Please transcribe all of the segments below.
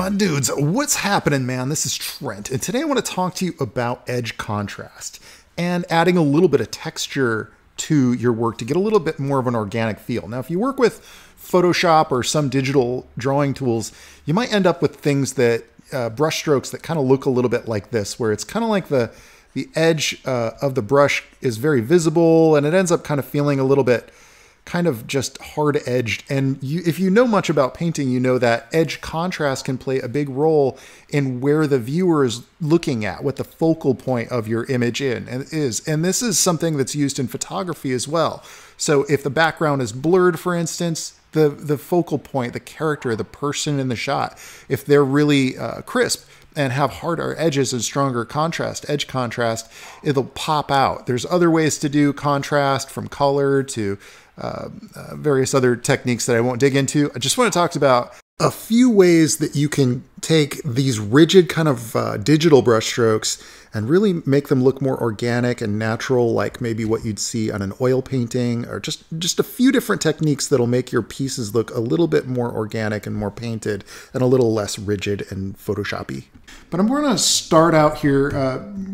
My dudes, what's happening, man? This is Trent, and today I want to talk to you about edge contrast and adding a little bit of texture to your work to get a little bit more of an organic feel. Now, if you work with Photoshop or some digital drawing tools, you might end up with things that brush strokes that kind of look a little bit like this, where it's kind of like the edge of the brush is very visible, and it ends up kind of feeling a little bit kind of just hard edged. And if you know much about painting, you know that edge contrast can play a big role in where the viewer is looking at, what the focal point of your image is. And this is something that's used in photography as well. So if the background is blurred, for instance, the focal point, the character, the person in the shot, if they're really crisp and have harder edges and stronger contrast, edge contrast, it'll pop out. There's other ways to do contrast, from color to various other techniques that I won't dig into. I just want to talk about a few ways that you can take these rigid kind of digital brush strokes and really make them look more organic and natural, like maybe what you'd see on an oil painting, or just a few different techniques that'll make your pieces look a little bit more organic and more painted and a little less rigid and Photoshoppy. But I'm going to start out here.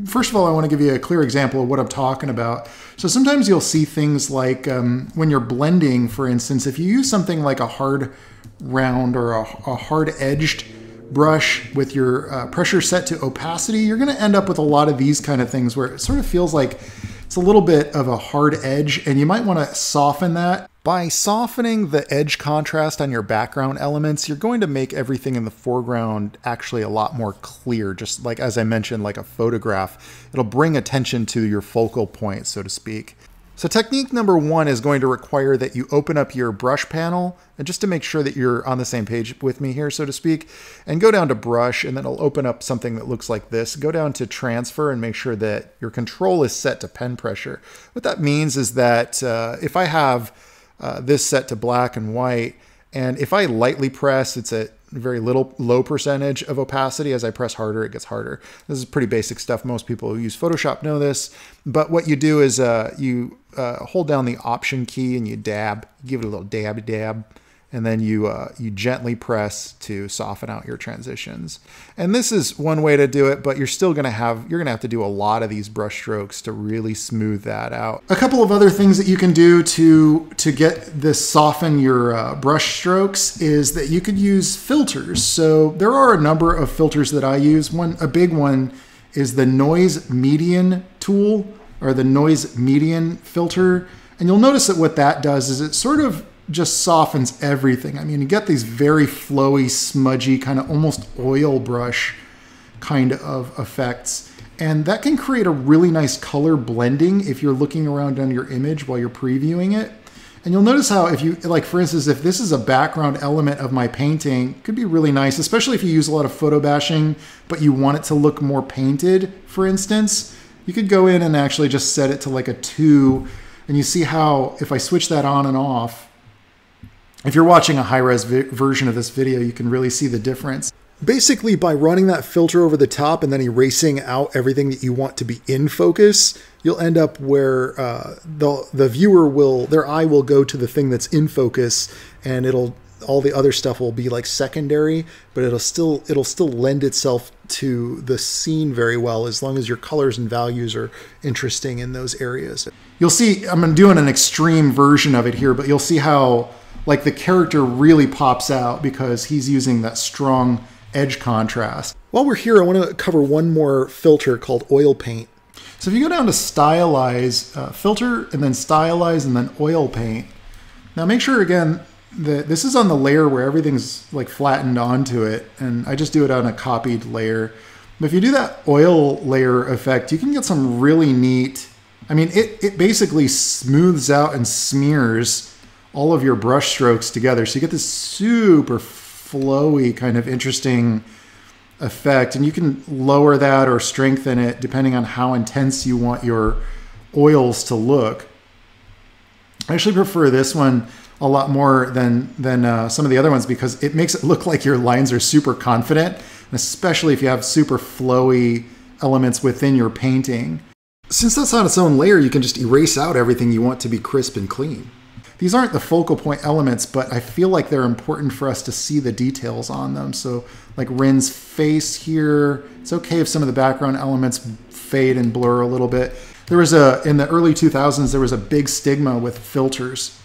First of all, I want to give you a clear example of what I'm talking about. So sometimes you'll see things like when you're blending, for instance, if you use something like a hard round or a hard-edged brush with your pressure set to opacity, you're going to end up with a lot of these kind of things where it sort of feels like it's a little bit of a hard edge, and you might want to soften that. By softening the edge contrast on your background elements, you're going to make everything in the foreground actually a lot more clear, just like, as I mentioned, like a photograph. It'll bring attention to your focal point, so to speak. So technique number one is going to require that you open up your brush panel, and just to make sure that you're on the same page with me here, so to speak, and go down to brush, and then it'll open up something that looks like this. Go down to transfer and make sure that your control is set to pen pressure. What that means is that if I have this set to black and white, and if I lightly press, it's at very low percentage of opacity. As I press harder, it gets harder. This is pretty basic stuff. Most people who use Photoshop know this. But what you do is you hold down the Option key and you dab, give it a little dab, and then you gently press to soften out your transitions. And this is one way to do it, but you're still gonna have, you're gonna have to do a lot of these brush strokes to really smooth that out. A couple of other things that you can do to get this soften your brush strokes is that you could use filters. So there are a number of filters that I use. A big one is the noise median tool, or the noise median filter. And you'll notice that what that does is it sort of just softens everything. I mean, you get these very flowy, smudgy, kind of almost oil brush kind of effects. And that can create a really nice color blending if you're looking around on your image while you're previewing it. And you'll notice how if you, like for instance, if this is a background element of my painting, it could be really nice, especially if you use a lot of photo bashing, but you want it to look more painted, for instance. You could go in and actually just set it to like a 2, and you see how if I switch that on and off, if you're watching a high-res version of this video, you can really see the difference. Basically, by running that filter over the top and then erasing out everything that you want to be in focus, you'll end up where the viewer will, their eye will go to the thing that's in focus, and it'll, all the other stuff will be like secondary, but it'll still lend itself to the scene very well, as long as your colors and values are interesting in those areas. You'll see, I'm doing an extreme version of it here, but you'll see how like the character really pops out because he's using that strong edge contrast. While we're here, I want to cover one more filter called oil paint. So if you go down to stylize, filter, and then stylize, and then oil paint. Now make sure again that this is on the layer where everything's like flattened onto it, and I just do it on a copied layer. But if you do that oil layer effect, you can get some really neat, I mean, it basically smooths out and smears all of your brush strokes together. So you get this super flowy kind of interesting effect, and you can lower that or strengthen it depending on how intense you want your oils to look. I actually prefer this one a lot more than some of the other ones, because it makes it look like your lines are super confident, and especially if you have super flowy elements within your painting. Since that's on its own layer, you can just erase out everything you want to be crisp and clean. These aren't the focal point elements, but I feel like they're important for us to see the details on them. So like Rin's face here, it's okay if some of the background elements fade and blur a little bit. There was in the early 2000s, there was a big stigma with filters.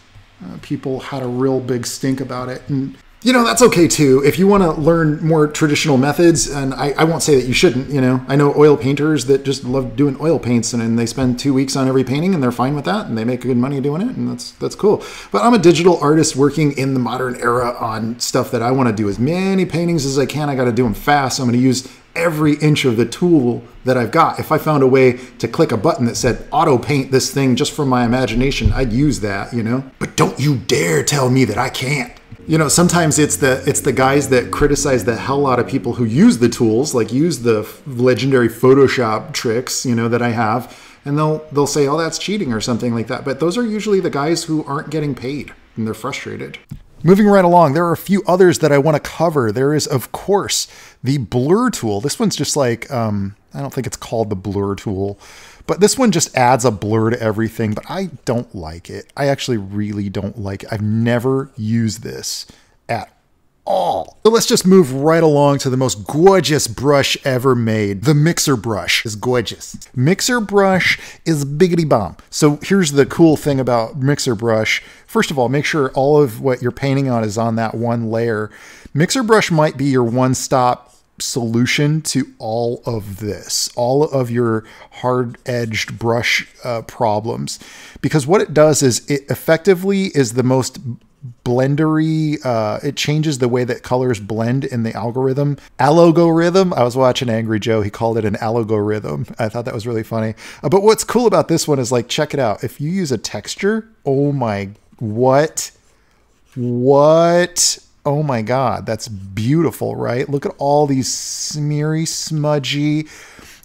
People had a real big stink about it. And you know, that's okay too. If you want to learn more traditional methods, and I won't say that you shouldn't, you know, I know oil painters that just love doing oil paints and they spend 2 weeks on every painting and they're fine with that and they make good money doing it, and that's cool. But I'm a digital artist working in the modern era on stuff that I want to do as many paintings as I can. I got to do them fast. So I'm going to use every inch of the tool that I've got. If I found a way to click a button that said auto paint this thing just from my imagination, I'd use that, you know, but don't you dare tell me that I can't. You know, sometimes it's the guys that criticize the hell out of people who use the tools, like use the legendary Photoshop tricks, you know, that I have, and they'll say, oh, that's cheating or something like that. But those are usually the guys who aren't getting paid and they're frustrated. Moving right along, there are a few others that I want to cover. There is, of course, the blur tool. This one's just like, I don't think it's called the blur tool, but this one just adds a blur to everything, but I don't like it. I actually really don't like it. I've never used this at all. So let's just move right along to the most gorgeous brush ever made. The mixer brush is gorgeous. Mixer brush is biggity bomb. So here's the cool thing about mixer brush. First of all, make sure all of what you're painting on is on that one layer. Mixer brush might be your one-stop solution to all of this, all of your hard-edged brush problems, because what it does is it effectively is the most blendery. It changes the way that colors blend in the algorithm. Algorithm. I was watching Angry Joe. He called it an algorithm. I thought that was really funny. But what's cool about this one is, like, check it out. If you use a texture, oh my, what? Oh my God, that's beautiful, right? Look at all these smeary, smudgy,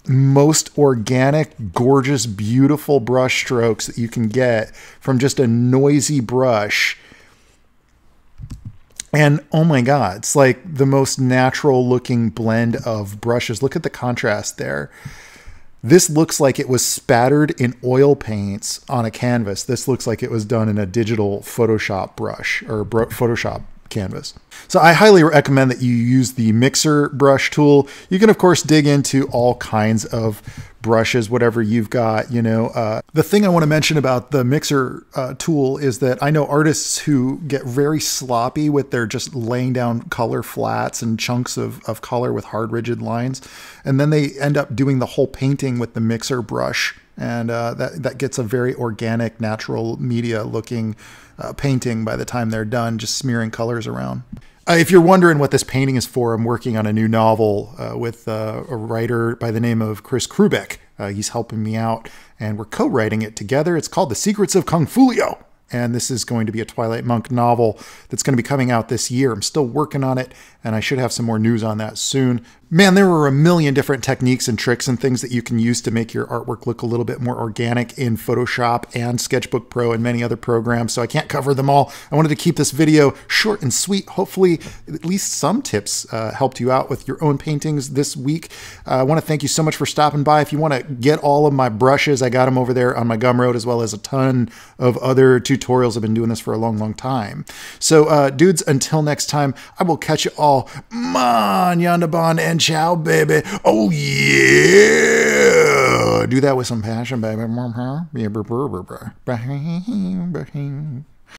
most organic, gorgeous, beautiful brush strokes that you can get from just a noisy brush. And oh my God, it's like the most natural looking blend of brushes. Look at the contrast there. This looks like it was spattered in oil paints on a canvas. This looks like it was done in a digital Photoshop brush or Photoshop canvas. So I highly recommend that you use the mixer brush tool. You can, of course, dig into all kinds of brushes, whatever you've got, you know. The thing I want to mention about the mixer tool is that I know artists who get very sloppy with their just laying down color flats and chunks of color with hard, rigid lines. And then they end up doing the whole painting with the mixer brush. And that gets a very organic, natural media looking painting by the time they're done, just smearing colors around. If you're wondering what this painting is for, I'm working on a new novel with a writer by the name of Chris Krubeck. He's helping me out and we're co-writing it together. It's called The Secrets of Kung Fulio. And this is going to be a Twilight Monk novel that's going to be coming out this year. I'm still working on it, and I should have some more news on that soon. Man, there were a million different techniques and tricks and things that you can use to make your artwork look a little bit more organic in Photoshop and Sketchbook Pro and many other programs, so I can't cover them all. I wanted to keep this video short and sweet. Hopefully, at least some tips helped you out with your own paintings this week. I want to thank you so much for stopping by. If you want to get all of my brushes, I got them over there on my Gumroad, as well as a ton of other tutorials. I've been doing this for a long, long time. So, dudes, until next time, I will catch you all. Man, yonder bon, and ciao, baby. Oh, yeah. Do that with some passion, baby.